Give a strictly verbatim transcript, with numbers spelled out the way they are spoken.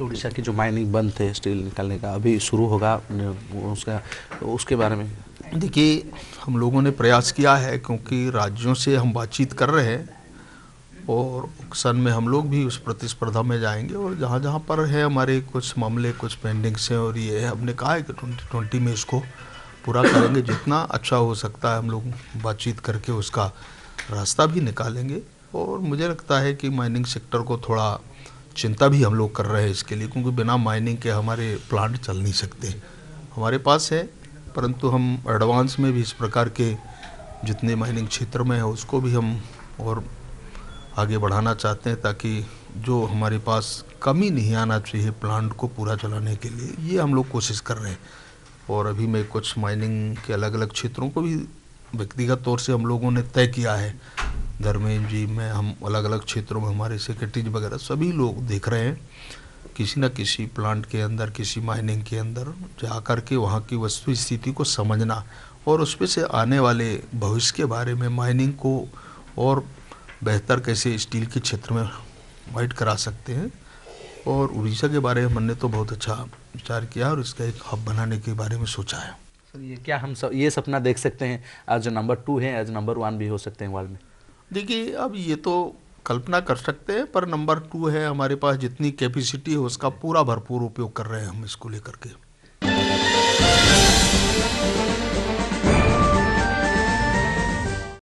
उड़ीसा की जो माइनिंग बंद थे स्टील निकालने का, अभी शुरू होगा उसका, उसके बारे में? देखिए, हम लोगों ने प्रयास किया है क्योंकि राज्यों से हम बातचीत कर रहे हैं और सन में हम लोग भी उस प्रतिस्पर्धा में जाएंगे और जहाँ जहाँ पर है हमारे कुछ मामले, कुछ पेंडिंग्स हैं और ये है, हमने कहा है कि ट्वेंटी ट्वेंटी में इसको पूरा करेंगे जितना अच्छा हो सकता है। हम लोग बातचीत करके उसका रास्ता भी निकालेंगे और मुझे लगता है कि माइनिंग सेक्टर को थोड़ा चिंता भी हम लोग कर रहे हैं इसके लिए, क्योंकि बिना माइनिंग के हमारे प्लांट चल नहीं सकते। हमारे पास है, परंतु हम एडवांस में भी इस प्रकार के जितने माइनिंग क्षेत्र में है उसको भी हम और आगे बढ़ाना चाहते हैं ताकि जो हमारे पास कमी नहीं आना चाहिए प्लांट को पूरा चलाने के लिए, ये हम लोग कोशिश कर रहे हैं। और अभी मैं कुछ माइनिंग के अलग अलग क्षेत्रों को भी व्यक्तिगत तौर से हम लोगों ने तय किया है। धर्मेंद्र जी में हम अलग अलग क्षेत्रों में हमारे सेक्रेटरीज वगैरह सभी लोग देख रहे हैं किसी न किसी प्लांट के अंदर, किसी माइनिंग के अंदर जा कर के वहाँ की वस्तु स्थिति को समझना और उसमें से आने वाले भविष्य के बारे में माइनिंग को और बेहतर कैसे स्टील के क्षेत्र में वाइड करा सकते हैं। और उड़ीसा के बारे में हमने तो बहुत अच्छा विचार किया और इसका एक हब बनाने के बारे में सोचा है। सर, ये क्या हम सब ये सपना देख सकते हैं आज नंबर टू है, आज नंबर वन भी हो सकते हैं वर्ल्ड में? देखिए, अब ये तो कल्पना कर सकते हैं, पर नंबर टू है हमारे पास, जितनी कैपेसिटी है उसका पूरा भरपूर उपयोग कर रहे हैं हम इसको लेकर के।